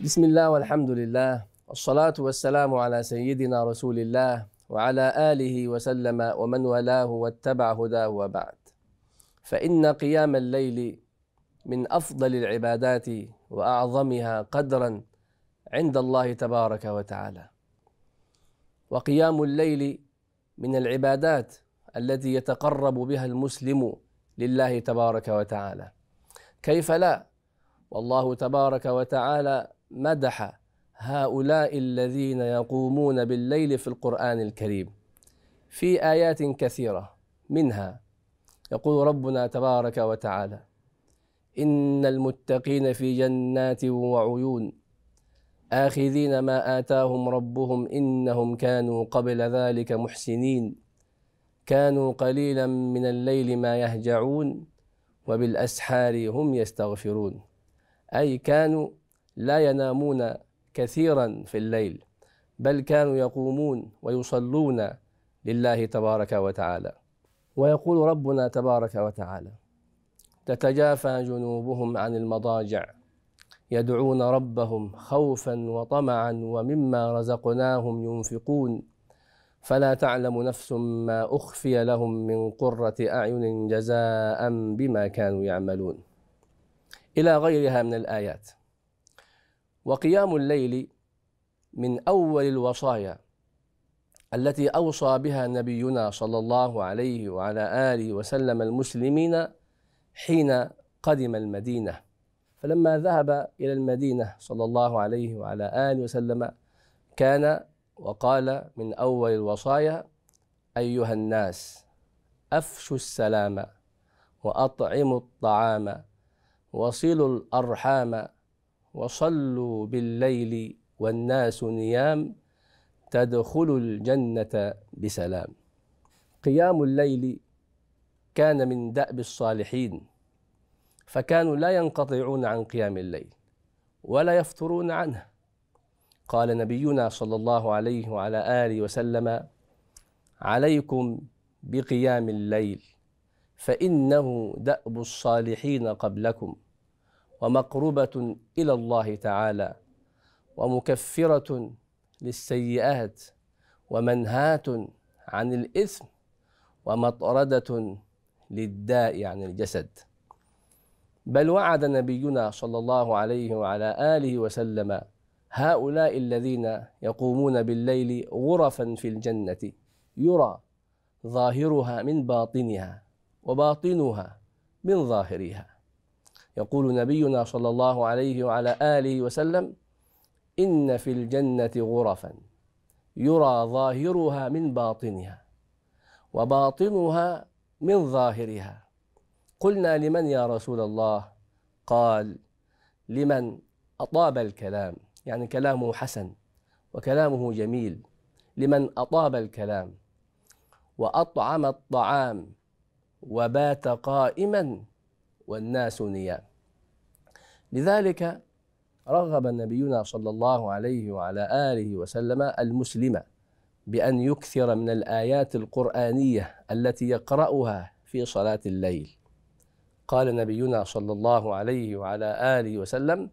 بسم الله والحمد لله والصلاة والسلام على سيدنا رسول الله وعلى آله وسلم ومن والاه واتبع هداه وبعد. فإن قيام الليل من أفضل العبادات وأعظمها قدرا عند الله تبارك وتعالى، وقيام الليل من العبادات التي يتقرب بها المسلم لله تبارك وتعالى، كيف لا؟ والله تبارك وتعالى مدح هؤلاء الذين يقومون بالليل في القرآن الكريم في آيات كثيرة، منها يقول ربنا تبارك وتعالى: إن المتقين في جنات وعيون آخذين ما آتاهم ربهم إنهم كانوا قبل ذلك محسنين كانوا قليلا من الليل ما يهجعون وبالأسحار هم يستغفرون، أي كانوا لا ينامون كثيرا في الليل، بل كانوا يقومون ويصلون لله تبارك وتعالى. ويقول ربنا تبارك وتعالى: تتجافى جنوبهم عن المضاجع يدعون ربهم خوفا وطمعا ومما رزقناهم ينفقون فلا تعلم نفس ما أخفي لهم من قرة أعين جزاء بما كانوا يعملون، إلى غيرها من الآيات. وقيام الليل من أول الوصايا التي أوصى بها نبينا صلى الله عليه وعلى آله وسلم المسلمين حين قدم المدينة، فلما ذهب إلى المدينة صلى الله عليه وعلى آله وسلم كان وقال من أول الوصايا: أيها الناس أفشوا السلام وأطعموا الطعام وصلوا الأرحام وصلوا بالليل والناس نيام تدخلوا الجنة بسلام. قيام الليل كان من دأب الصالحين، فكانوا لا ينقطعون عن قيام الليل ولا يفترون عنه. قال نبينا صلى الله عليه وعلى آله وسلم: عليكم بقيام الليل فإنه دأب الصالحين قبلكم ومقربة إلى الله تعالى ومكفرة للسيئات ومنهاة عن الإثم ومطردة للداء عن الجسد. بل وعد نبينا صلى الله عليه وعلى آله وسلم هؤلاء الذين يقومون بالليل غرفا في الجنة يرى ظاهرها من باطنها وباطنها من ظاهرها. يقول نبينا صلى الله عليه وعلى آله وسلم: إن في الجنة غرفا يرى ظاهرها من باطنها وباطنها من ظاهرها. قلنا: لمن يا رسول الله؟ قال: لمن أطاب الكلام، يعني كلامه حسن وكلامه جميل، لمن أطاب الكلام وأطعم الطعام وبات قائما والناس نيام. لذلك رغب نبينا صلى الله عليه وعلى آله وسلم المسلم بأن يكثر من الآيات القرآنية التي يقرأها في صلاة الليل. قال نبينا صلى الله عليه وعلى آله وسلم: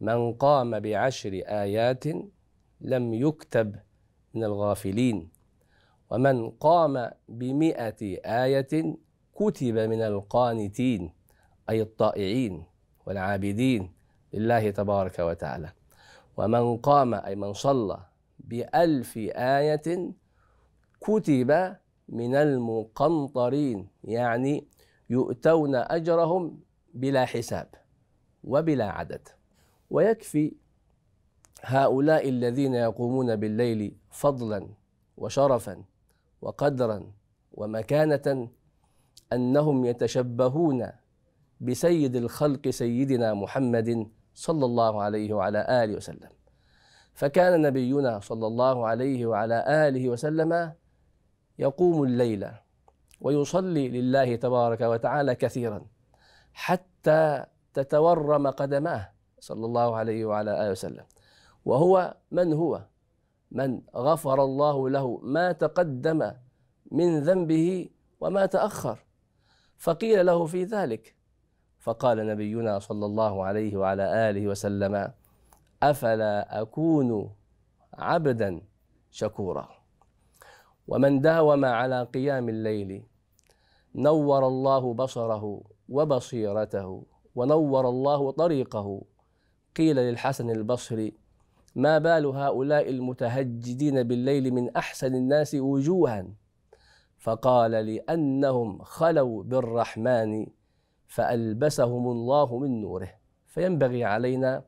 من قام بعشر آيات لم يكتب من الغافلين ومن قام ب100 آية كتب من القانتين، أي الطائعين والعابدين لله تبارك وتعالى، ومن قام أي من صلى ب1000 آية كتب من المقنطرين، يعني يؤتون أجرهم بلا حساب وبلا عدد. ويكفي هؤلاء الذين يقومون بالليل فضلا وشرفا وقدرا ومكانة أنهم يتشبهون بسيد الخلق سيدنا محمد صلى الله عليه وعلى آله وسلم، فكان نبينا صلى الله عليه وعلى آله وسلم يقوم الليل ويصلي لله تبارك وتعالى كثيرا حتى تتورم قدماه صلى الله عليه وعلى آله وسلم، وهو من غفر الله له ما تقدم من ذنبه وما تأخر. فقيل له في ذلك، فقال نبينا صلى الله عليه وعلى آله وسلم: أفلا أكون عبدا شكورا. ومن داوم على قيام الليل نور الله بصره وبصيرته ونور الله طريقه. قيل للحسن البصري: ما بال هؤلاء المتهجدين بالليل من أحسن الناس وجوها؟ فقال: لأنهم خلوا بالرحمن فألبسهم الله من نوره. فينبغي علينا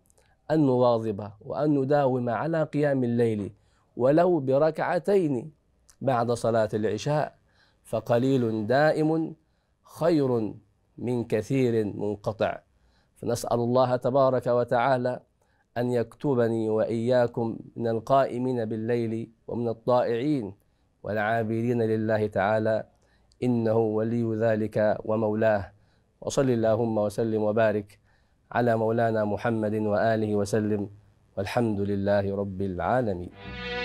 أن نواظب وأن نداوم على قيام الليل ولو بركعتين بعد صلاة العشاء، فقليل دائم خير من كثير منقطع. فنسأل الله تبارك وتعالى أن يكتبني وإياكم من القائمين بالليل ومن الطائعين والعابدين لله تعالى، إنه ولي ذلك ومولاه. وصل اللهم وسلم وبارك على مولانا محمد وآله وسلم، والحمد لله رب العالمين.